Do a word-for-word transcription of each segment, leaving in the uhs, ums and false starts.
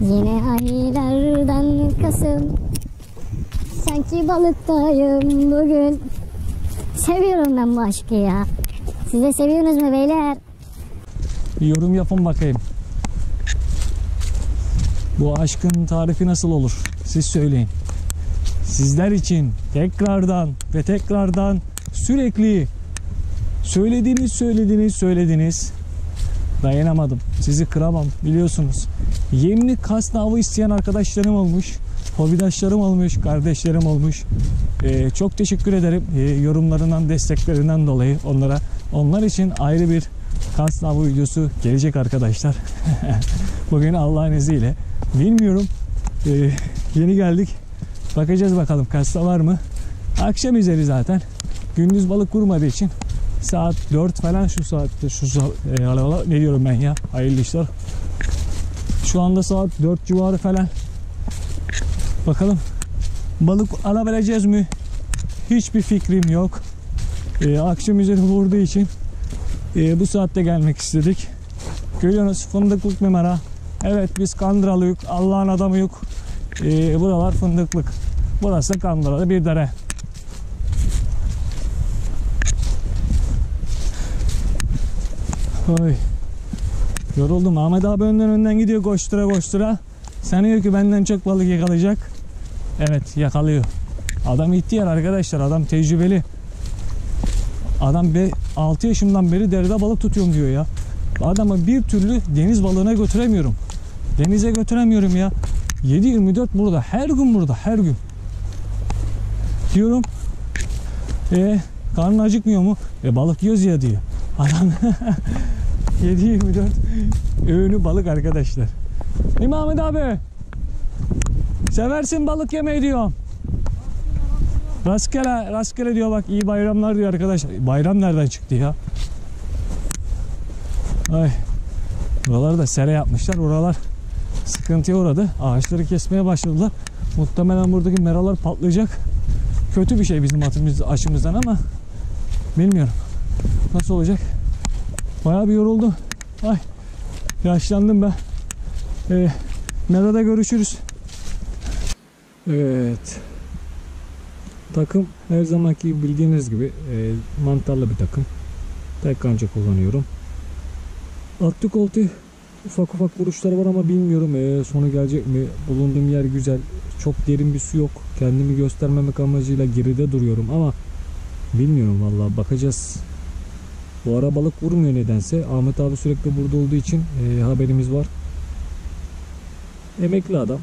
Yine aylardan kasım, sanki balıktayım bugün. Seviyorum ben bu aşkı ya. Siz de seviyorsunuz mu beyler? Bir yorum yapın bakayım. Bu aşkın tarifi nasıl olur? Siz söyleyin. Sizler için tekrardan ve tekrardan sürekli söylediniz, söylediniz, söylediniz. Dayanamadım. Sizi kıramam biliyorsunuz. Yemli kas avı isteyen arkadaşlarım olmuş. Hobidaşlarım olmuş, kardeşlerim olmuş. Ee, çok teşekkür ederim ee, yorumlarından, desteklerinden dolayı onlara. Onlar için ayrı bir kas avı videosu gelecek arkadaşlar. Bugün Allah'ın izniyle. Bilmiyorum. Ee, yeni geldik. Bakacağız bakalım kasta var mı? Akşam üzeri zaten. Gündüz balık vurmadığı için saat dört falan şu saatte şu saat, e, ne diyorum ben ya? Hayırlı işler. Şu anda saat dört civarı falan. Bakalım balık alabileceğiz mi? Hiçbir fikrim yok. E, akşam üzeri vurduğu için e, bu saatte gelmek istedik. Görüyorsunuz fındıklık memara. Evet biz Kandıralıyık. Allah'ın adamı yok. Ee, buralar fındıklık. Burası Kandıralı bir dere. Oy. Yoruldum. Ahmet abi önden önden gidiyor koştura koştura. Sanıyor ki benden çok balık yakalayacak. Evet yakalıyor. Adam ihtiyar arkadaşlar. Adam tecrübeli. Adam altı yaşımdan beri derede balık tutuyorum diyor ya. Adamı bir türlü deniz balığına götüremiyorum. Denize götüremiyorum ya. yedi yirmi dört burada. Her gün burada. Her gün. Diyorum. E, karnın acıkmıyor mu? E, balık yiyoruz ya diyor. Adam yedi yirmi dört öğünü balık arkadaşlar. İmam abi. Seversin balık yemeyi diyor. Rastgele. Rastgele diyor bak. İyi bayramlar diyor arkadaşlar. Bayram nereden çıktı ya? Ay. Buraları da sere yapmışlar. Buralar sıkıntıya uğradı. Ağaçları kesmeye başladılar. Muhtemelen buradaki meralar patlayacak. Kötü bir şey bizim atımız, açımızdan ama bilmiyorum. Nasıl olacak? Bayağı bir yoruldum. Ay yaşlandım ben. Ee, merada görüşürüz. Evet. Takım her zamanki bildiğiniz gibi e, mantarlı bir takım. Tek kanca kullanıyorum. Attık oltayı. Ufak ufak vuruşlar var ama bilmiyorum ee, sonu gelecek mi? Bulunduğum yer güzel. Çok derin bir su yok. Kendimi göstermemek amacıyla geride duruyorum ama bilmiyorum vallahi bakacağız. Bu ara balık vurmuyor nedense. Ahmet abi sürekli burada olduğu için e, haberimiz var. Emekli adam.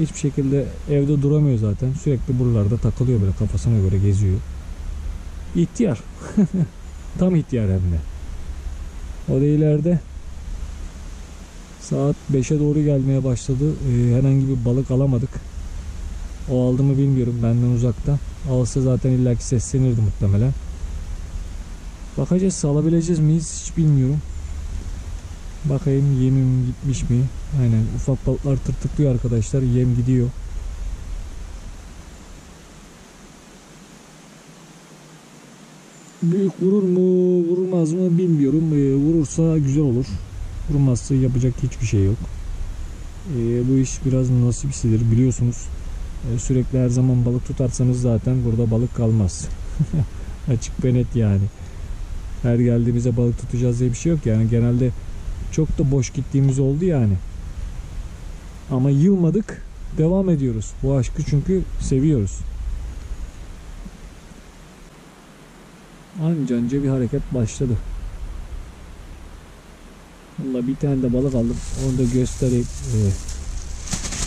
Hiçbir şekilde evde duramıyor zaten. Sürekli buralarda takılıyor böyle kafasına göre geziyor. İhtiyar. Tam ihtiyar hem de. O da ileride. Saat beşe doğru gelmeye başladı. Ee, herhangi bir balık alamadık. O aldı mı bilmiyorum benden uzakta. Alsa zaten illaki seslenirdi muhtemelen. Bakacağız alabileceğiz miyiz hiç bilmiyorum. Bakayım yemim gitmiş mi? Aynen ufak balıklar tırtıklıyor arkadaşlar. Yem gidiyor. Büyük vurur mu vurmaz mı bilmiyorum. Ee, vurursa güzel olur. Vurmazsa yapacak hiçbir şey yok. E, bu iş biraz nasipsidir biliyorsunuz. E, sürekli her zaman balık tutarsanız zaten burada balık kalmaz. Açık ve net yani. Her geldiğimize balık tutacağız diye bir şey yok yani. Genelde çok da boş gittiğimiz oldu yani. Ama yılmadık. Devam ediyoruz. Bu aşkı çünkü seviyoruz. Anca anca bir hareket başladı. Valla bir tane de balık aldım. Onu da göstereyim. Ee,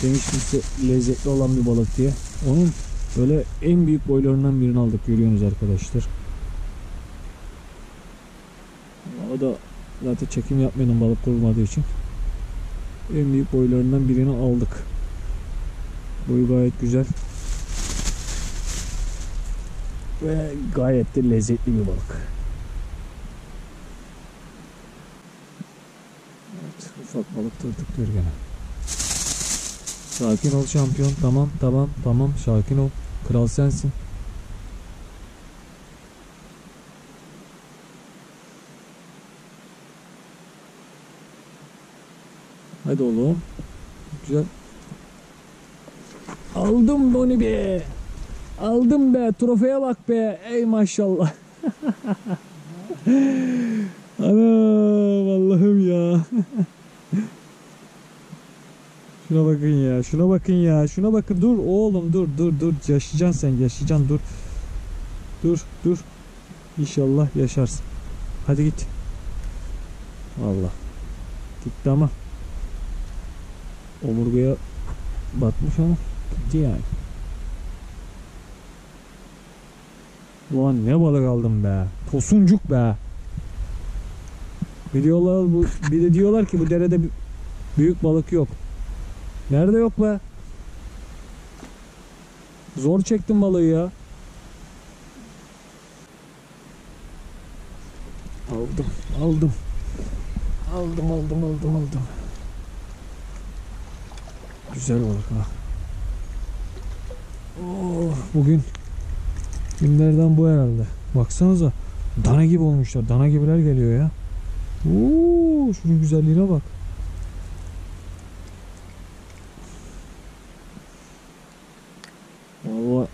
demiştim size lezzetli olan bir balık diye. Onun böyle en büyük boylarından birini aldık. Görüyorsunuz arkadaşlar. O da zaten çekim yapmadım balık kurulmadığı için. En büyük boylarından birini aldık. Boyu gayet güzel. Ve gayet de lezzetli bir balık. Ufak balık tırtıklıyor gene. Sakin ol şampiyon. Tamam tamam tamam. Sakin ol. Kral sensin. Hadi oğlum. güzel. Aldım bunu be. Aldım be. Trofeye bak be. Ey maşallah. Ana Allah'ım ya. Şuna bakın ya. Şuna bakın ya. Şuna bakın. Dur oğlum dur dur dur. Yaşayacaksın sen. Yaşayacaksın dur. Dur dur. İnşallah yaşarsın. Hadi git. Allah. Gitti ama. Omurgaya batmış ama. Gitti yani. Ulan ne balık aldım be. Tosuncuk be. Bir, diyorlar, bu, bir de diyorlar ki bu derede büyük balık yok. Nerede yok be? Zor çektim balığı ya. Aldım, aldım. Aldım, aldım, aldım, aldım. Güzel balık ha. Oh, bugün günlerden bu herhalde. Baksanıza. Dana gibi olmuşlar. Dana gibiler geliyor ya. Oo, şunun güzelliğine bak. Vallahi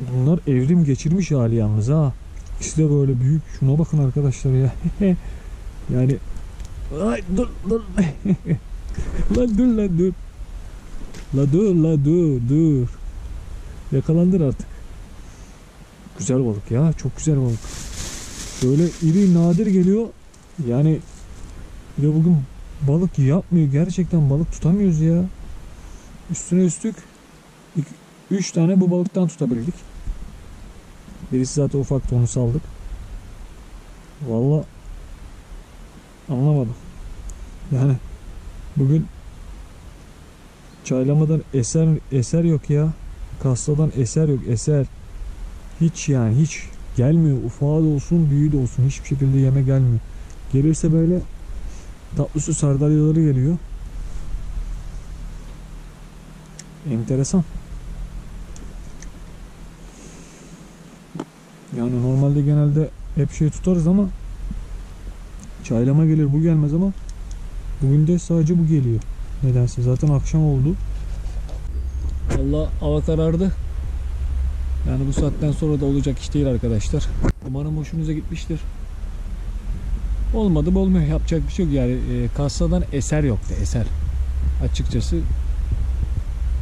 bunlar evrim geçirmiş hali yalnız ha. İkisi de böyle büyük. Şuna bakın arkadaşlar ya. Yani ay, dur dur. La dur la dur. La dur la dur dur. Yakalandır artık. Güzel balık ya. Çok güzel balık. Böyle iri nadir geliyor. Yani ya bugün balık yapmıyor. Gerçekten balık tutamıyoruz ya. Üstüne üstlük üç tane bu balıktan tutabildik. Birisi zaten ufaktı, onu saldık. Vallahi anlamadım. Yani bugün çaylamadan eser eser yok ya. Kastadan eser yok eser. Hiç yani hiç gelmiyor. Ufağı da olsun büyüğü de olsun hiçbir şekilde yeme gelmiyor. Gelirse böyle tatlı su sardalyaları geliyor. Enteresan. Yani normalde genelde hep şey tutarız ama çaylama gelir bu gelmez ama bugün de sadece bu geliyor. Nedense zaten akşam oldu. Vallahi hava karardı. Yani bu saatten sonra da olacak iş değil arkadaşlar. Umarım hoşunuza gitmiştir. Olmadı olmuyor. Yapacak bir şey yok yani. E, kastadan eser yoktu. Eser. Açıkçası.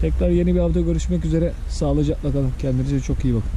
Tekrar yeni bir avda görüşmek üzere. Sağlıcakla kalın. Kendinize çok iyi bakın.